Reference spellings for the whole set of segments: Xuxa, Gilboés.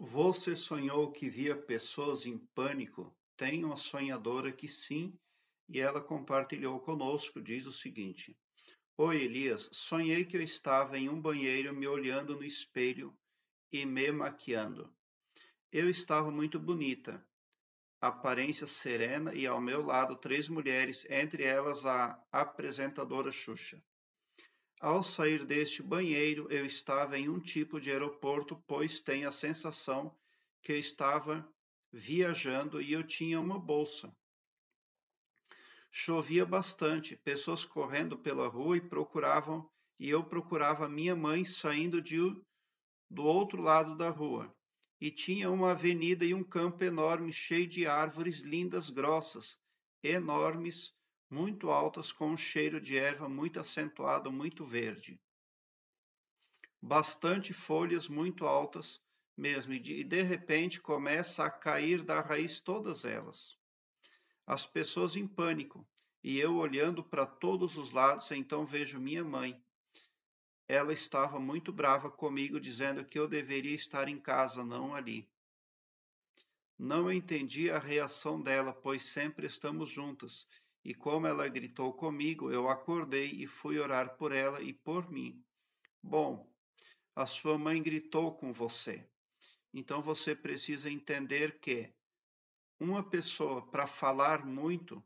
Você sonhou que via pessoas em pânico? Tem uma sonhadora que sim, e ela compartilhou conosco, diz o seguinte: Oi, Elias, sonhei que eu estava em um banheiro me olhando no espelho e me maquiando. Eu estava muito bonita, aparência serena e ao meu lado três mulheres, entre elas a apresentadora Xuxa. Ao sair deste banheiro, eu estava em um tipo de aeroporto, pois tenho a sensação que eu estava viajando e eu tinha uma bolsa. Chovia bastante, pessoas correndo pela rua e eu procurava minha mãe saindo do outro lado da rua. E tinha uma avenida e um campo enorme, cheio de árvores lindas, grossas, enormes, muito altas, com um cheiro de erva muito acentuado, muito verde. Bastante folhas muito altas mesmo, e de repente começa a cair da raiz todas elas. As pessoas em pânico, e eu olhando para todos os lados, então vejo minha mãe. Ela estava muito brava comigo, dizendo que eu deveria estar em casa, não ali. Não entendi a reação dela, pois sempre estamos juntas, e como ela gritou comigo, eu acordei e fui orar por ela e por mim. Bom, a sua mãe gritou com você, então você precisa entender que uma pessoa, para falar muito,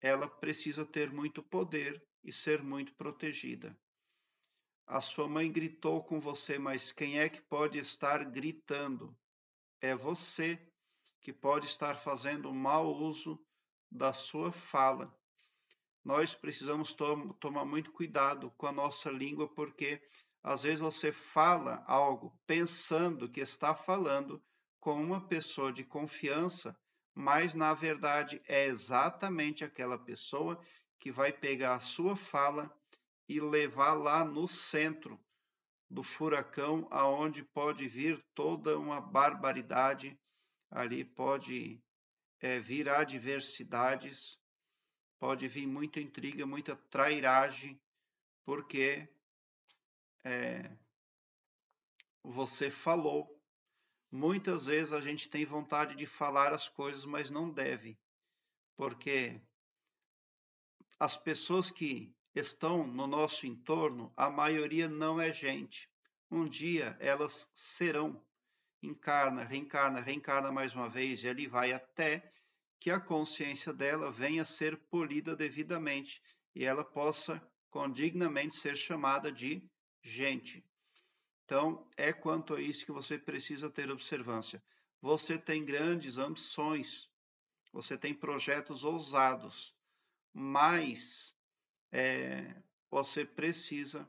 ela precisa ter muito poder e ser muito protegida. A sua mãe gritou com você, mas quem é que pode estar gritando? É você que pode estar fazendo mau uso da sua fala. Nós precisamos tomar muito cuidado com a nossa língua, porque às vezes você fala algo pensando que está falando com uma pessoa de confiança, mas, na verdade, é exatamente aquela pessoa que vai pegar a sua fala e levar lá no centro do furacão, aonde pode vir toda uma barbaridade, ali pode vir adversidades, pode vir muita intriga, muita trairagem, porque você falou. Muitas vezes a gente tem vontade de falar as coisas, mas não deve, porque as pessoas que estão no nosso entorno, a maioria não é gente. Um dia elas serão, encarna, reencarna, reencarna mais uma vez, e ali vai até que a consciência dela venha a ser polida devidamente e ela possa condignamente ser chamada de gente. Então, é quanto a isso que você precisa ter observância. Você tem grandes ambições, você tem projetos ousados, mas você precisa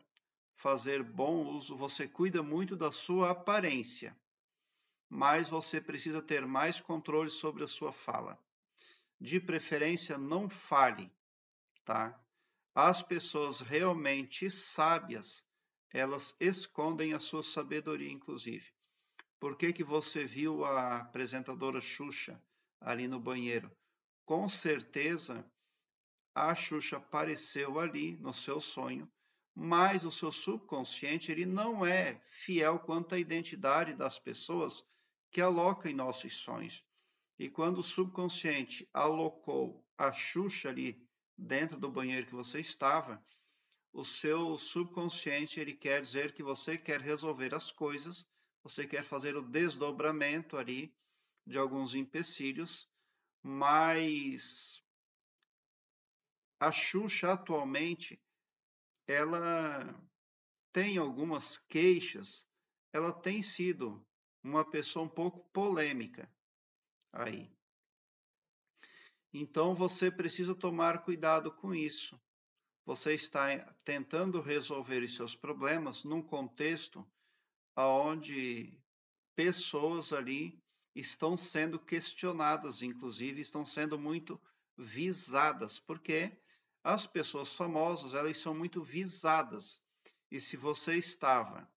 fazer bom uso, você cuida muito da sua aparência, mas você precisa ter mais controle sobre a sua fala. De preferência, não fale, tá? As pessoas realmente sábias, elas escondem a sua sabedoria, inclusive. Por que você viu a apresentadora Xuxa ali no banheiro? Com certeza, a Xuxa apareceu ali no seu sonho, mas o seu subconsciente ele não é fiel quanto à identidade das pessoas que aloca em nossos sonhos. E quando o subconsciente alocou a Xuxa ali dentro do banheiro que você estava, o seu subconsciente, ele quer dizer que você quer resolver as coisas, você quer fazer o desdobramento ali de alguns empecilhos, mas a Xuxa atualmente, ela tem algumas queixas, ela tem sido uma pessoa um pouco polêmica aí. Então, você precisa tomar cuidado com isso. Você está tentando resolver os seus problemas num contexto onde pessoas ali estão sendo questionadas, inclusive estão sendo muito visadas, porque as pessoas famosas elas são muito visadas. E se você estava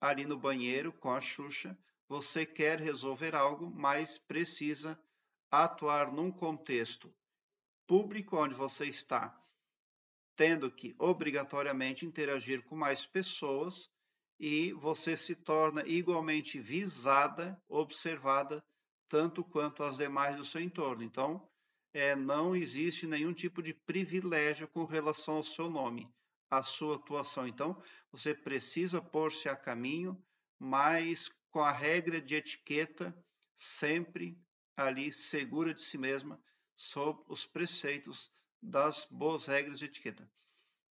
ali no banheiro com a Xuxa, você quer resolver algo, mas precisa atuar num contexto público onde você está tendo que obrigatoriamente interagir com mais pessoas e você se torna igualmente visada, observada, tanto quanto as demais do seu entorno. Então, não existe nenhum tipo de privilégio com relação ao seu nome, à sua atuação. Então, você precisa pôr-se a caminho, mas com a regra de etiqueta sempre ali segura de si mesma, sob os preceitos das boas regras de etiqueta.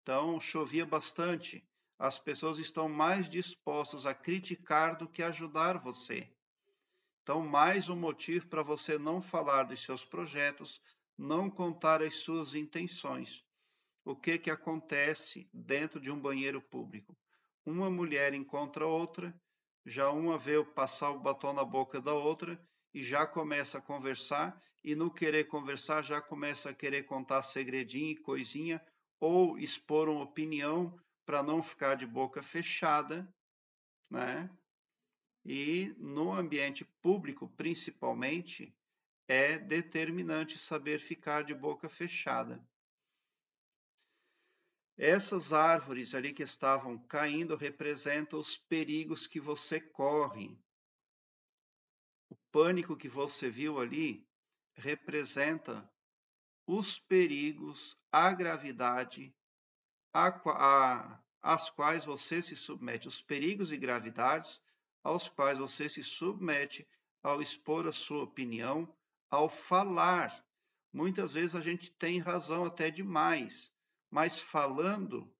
Então, chovia bastante. As pessoas estão mais dispostas a criticar do que ajudar você. Então, mais um motivo para você não falar dos seus projetos, não contar as suas intenções. O que que acontece dentro de um banheiro público? Uma mulher encontra outra, já uma vê passar o batom na boca da outra e já começa a conversar, e no querer conversar já começa a querer contar segredinho e coisinha, ou expor uma opinião para não ficar de boca fechada, né? E no ambiente público, principalmente, é determinante saber ficar de boca fechada. Essas árvores ali que estavam caindo representam os perigos que você corre. O pânico que você viu ali representa os perigos, a gravidade, às quais você se submete, os perigos e gravidades aos quais você se submete ao expor a sua opinião, ao falar. Muitas vezes a gente tem razão até demais, mas falando,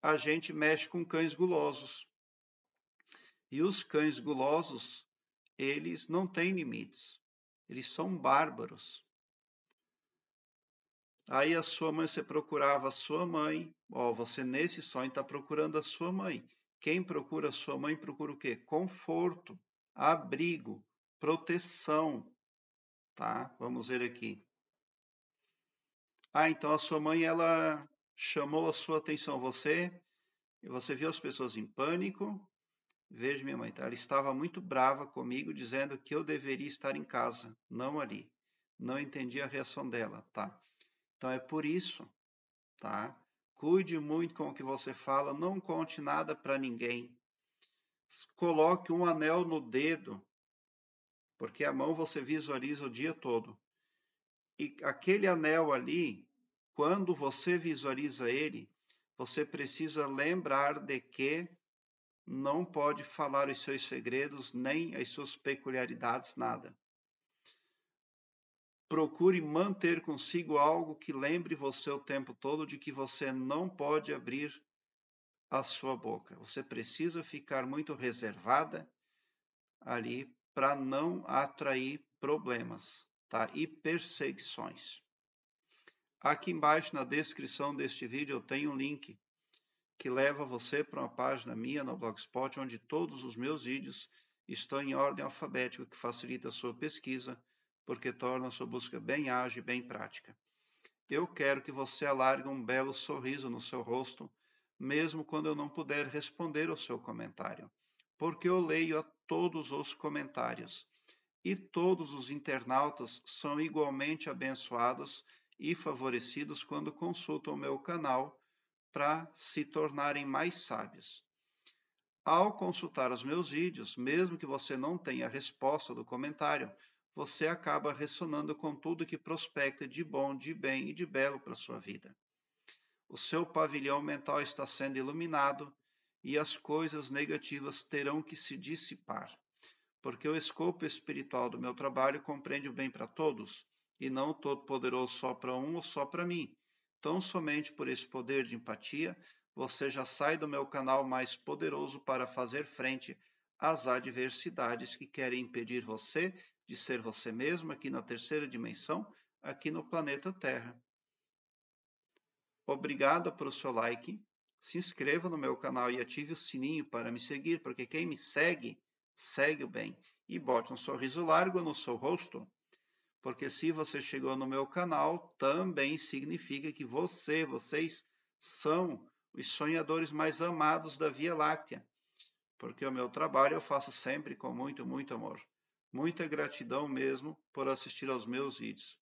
a gente mexe com cães gulosos. E os cães gulosos, eles não têm limites, eles são bárbaros. Aí a sua mãe, você procurava a sua mãe. Ó, você nesse sonho está procurando a sua mãe. Quem procura a sua mãe procura o quê? Conforto, abrigo, proteção. Tá? Vamos ver aqui. Ah, então a sua mãe, ela chamou a sua atenção. Você viu as pessoas em pânico. Veja minha mãe, tá? Ela estava muito brava comigo, dizendo que eu deveria estar em casa, não ali. Não entendi a reação dela, tá? Então, é por isso, tá? Cuide muito com o que você fala, não conte nada para ninguém. Coloque um anel no dedo, porque a mão você visualiza o dia todo. E aquele anel ali, quando você visualiza ele, você precisa lembrar de que não pode falar os seus segredos, nem as suas peculiaridades, nada. Procure manter consigo algo que lembre você o tempo todo de que você não pode abrir a sua boca. Você precisa ficar muito reservada ali para não atrair problemas, tá? E perseguições. Aqui embaixo na descrição deste vídeo eu tenho um link que leva você para uma página minha no Blogspot, onde todos os meus vídeos estão em ordem alfabética, o que facilita a sua pesquisa, porque torna a sua busca bem ágil e bem prática. Eu quero que você alargue um belo sorriso no seu rosto, mesmo quando eu não puder responder ao seu comentário, porque eu leio a todos os comentários, e todos os internautas são igualmente abençoados e favorecidos quando consultam o meu canal para se tornarem mais sábios. Ao consultar os meus vídeos, mesmo que você não tenha a resposta do comentário, você acaba ressonando com tudo que prospecta de bom, de bem e de belo para a sua vida. O seu pavilhão mental está sendo iluminado e as coisas negativas terão que se dissipar, porque o escopo espiritual do meu trabalho compreende o bem para todos e não o Todo-Poderoso só para um ou só para mim. Então, somente por esse poder de empatia, você já sai do meu canal mais poderoso para fazer frente às adversidades que querem impedir você de ser você mesmo aqui na terceira dimensão, aqui no planeta Terra. Obrigado pelo seu like, se inscreva no meu canal e ative o sininho para me seguir, porque quem me segue, segue o bem. E bote um sorriso largo no seu rosto, porque se você chegou no meu canal, também significa que vocês são os sonhadores mais amados da Via Láctea. Porque o meu trabalho eu faço sempre com muito, muito amor. Muita gratidão mesmo por assistir aos meus vídeos.